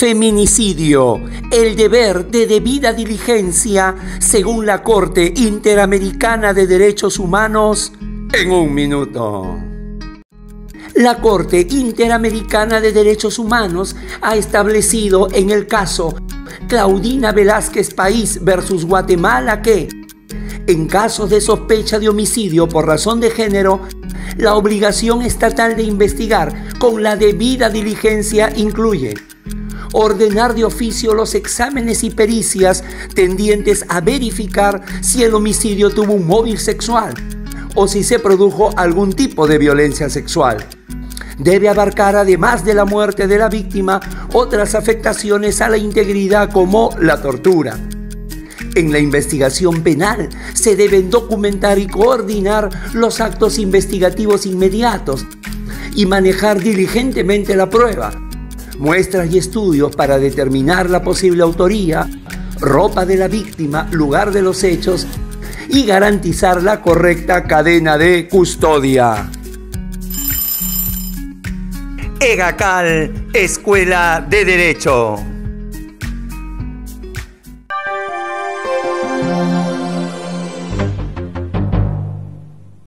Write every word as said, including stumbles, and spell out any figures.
Feminicidio, el deber de debida diligencia según la Corte Interamericana de Derechos Humanos en un minuto. La Corte Interamericana de Derechos Humanos ha establecido en el caso Claudina Velázquez País versus Guatemala que, en casos de sospecha de homicidio por razón de género, la obligación estatal de investigar con la debida diligencia incluye ordenar de oficio los exámenes y pericias tendientes a verificar si el homicidio tuvo un móvil sexual o si se produjo algún tipo de violencia sexual. Debe abarcar, además de la muerte de la víctima, otras afectaciones a la integridad como la tortura. En la investigación penal se deben documentar y coordinar los actos investigativos inmediatos y manejar diligentemente la prueba, muestras y estudios para determinar la posible autoría, ropa de la víctima, lugar de los hechos y garantizar la correcta cadena de custodia. EGACAL, Escuela de Derecho.